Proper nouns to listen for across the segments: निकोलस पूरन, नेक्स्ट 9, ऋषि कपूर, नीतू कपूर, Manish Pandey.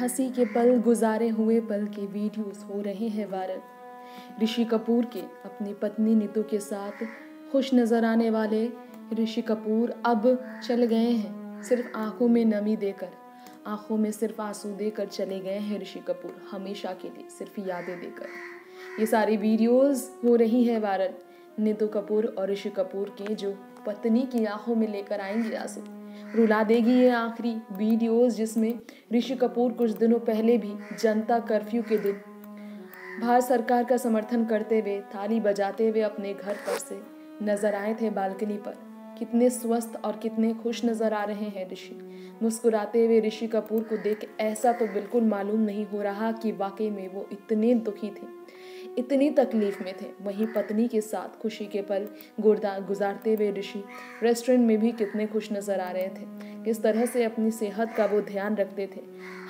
हंसी के पल गुजारे हुए पल के वीडियोस हो रहे हैं वायरल। ऋषि कपूर के अपनी पत्नी नीतू के साथ खुश नजर आने वाले ऋषि कपूर अब चल गए हैं, सिर्फ आंखों में नमी देकर, आंखों में सिर्फ आंसू देकर चले गए हैं ऋषि कपूर, हमेशा के लिए सिर्फ यादें देकर। ये सारी वीडियोस हो रही है वायरल, नीतू कपूर और ऋषि कपूर के जो पत्नी की आंखों में लेकर आएंगे आंसू। रुला देगी ये आखिरी वीडियोस जिसमें ऋषि कपूर कुछ दिनों पहले भी जनता कर्फ्यू के दिन भारत सरकार का समर्थन करते हुए थाली बजाते हुए अपने घर पर से नजर आए थे बालकनी पर। कितने स्वस्थ और कितने खुश नजर आ रहे हैं ऋषि। मुस्कुराते हुए ऋषि कपूर को देख ऐसा तो बिल्कुल मालूम नहीं हो रहा कि वाकई में वो इतने दुखी थे, इतनी तकलीफ में थे। वहीं पत्नी के साथ खुशी के पल गुजारते हुए ऋषि रेस्टोरेंट में भी कितने खुश नजर आ रहे थे, किस तरह से अपनी सेहत का वो ध्यान रखते थे।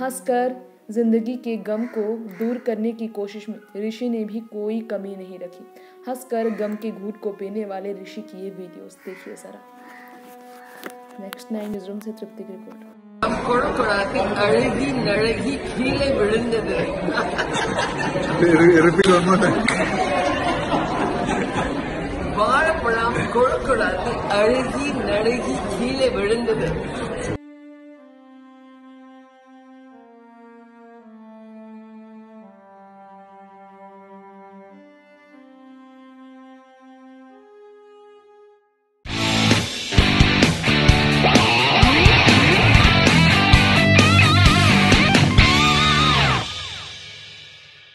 हंसकर जिंदगी के गम को दूर करने की कोशिश में ऋषि ने भी कोई कमी नहीं रखी। हंसकर गम के घूंट को पीने वाले ऋषि की ये वीडियोस देखिए जरा। नेक्स्ट 9 न्यूज़ रूम से तृप्ति की रिपोर्ट।